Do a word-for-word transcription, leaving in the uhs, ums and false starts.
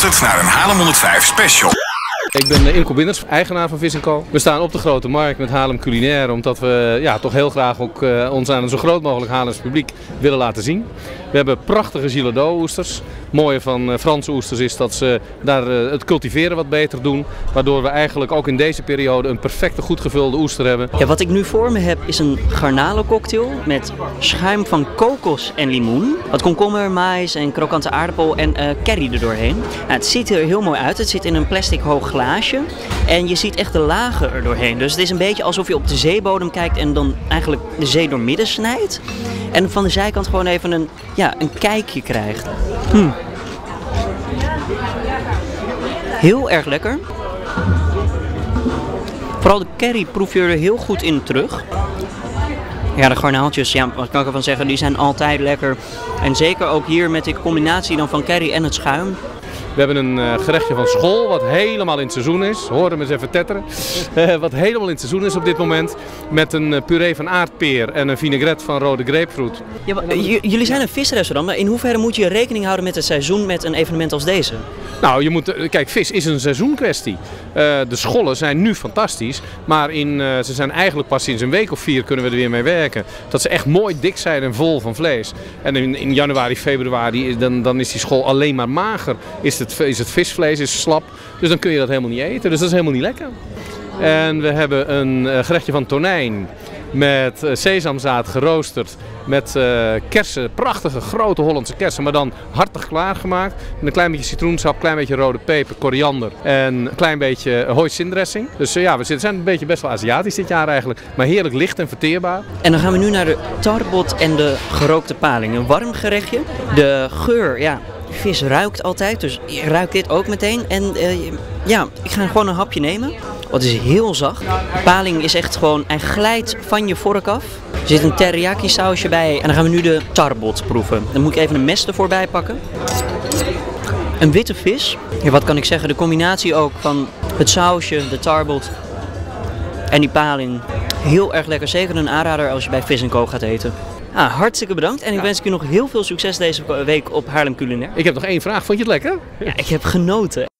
luistert naar een Haarlem honderdvijf special. Ik ben Inco Binders, eigenaar van Vis en Co. We staan op de Grote Markt met Haarlem Culinair, omdat we ja, toch heel graag ook, uh, ons aan een zo groot mogelijk Haarlems publiek willen laten zien. We hebben prachtige Gile Doe-oesters. Het mooie van uh, Franse oesters is dat ze daar uh, het cultiveren wat beter doen. Waardoor we eigenlijk ook in deze periode een perfecte, goed gevulde oester hebben. Ja, wat ik nu voor me heb is een garnalencocktail met schuim van kokos en limoen. Wat komkommer, maïs en krokante aardappel en uh, curry erdoorheen. Nou, het ziet er heel mooi uit. Het zit in een plastic hoog glas. En je ziet echt de lagen er doorheen. Dus het is een beetje alsof je op de zeebodem kijkt en dan eigenlijk de zee doormidden snijdt. En van de zijkant gewoon even een, ja, een kijkje krijgt. Hm. Heel erg lekker. Vooral de curry proef je er heel goed in terug. Ja, de garnaaltjes, ja, wat kan ik ervan zeggen, die zijn altijd lekker. En zeker ook hier met die combinatie dan van curry en het schuim. We hebben een gerechtje van school wat helemaal in het seizoen is. Hoor hem eens even tetteren. Uh, wat helemaal in het seizoen is op dit moment. Met een puree van aardpeer en een vinaigrette van rode grapefruit. Ja, maar, uh, jullie zijn een visrestaurant, maar in hoeverre moet je rekening houden met het seizoen met een evenement als deze? Nou, je moet, kijk, vis is een seizoenkwestie. Uh, de schollen zijn nu fantastisch, maar in, uh, ze zijn eigenlijk pas sinds een week of vier kunnen we er weer mee werken. Dat ze echt mooi dik zijn en vol van vlees. En in, in januari, februari, dan, dan is die schol alleen maar mager. Is Het, is het visvlees, is slap, dus dan kun je dat helemaal niet eten, dus dat is helemaal niet lekker. En we hebben een gerechtje van tonijn met sesamzaad geroosterd, met kersen, prachtige grote Hollandse kersen, maar dan hartig klaargemaakt. Met een klein beetje citroensap, een klein beetje rode peper, koriander en een klein beetje hoisin-dressing. Dus ja, we zijn een beetje best wel Aziatisch dit jaar eigenlijk, maar heerlijk licht en verteerbaar. En dan gaan we nu naar de tarbot en de gerookte paling. Een warm gerechtje, de geur, ja. Vis ruikt altijd, dus je ruikt dit ook meteen. En uh, ja, ik ga gewoon een hapje nemen. Wat is heel zacht. De paling is echt gewoon, hij glijdt van je vork af. Er zit een teriyaki sausje bij. En dan gaan we nu de tarbot proeven. Dan moet ik even een mes ervoor bij pakken. Een witte vis. Ja, wat kan ik zeggen, de combinatie ook van het sausje, de tarbot en die paling. Heel erg lekker, zeker een aanrader als je bij Vis en Co gaat eten. Ah, hartstikke bedankt en ik ja. wens ik u nog heel veel succes deze week op Haarlem Culinair. Ik heb nog één vraag, vond je het lekker? Ja, ik heb genoten.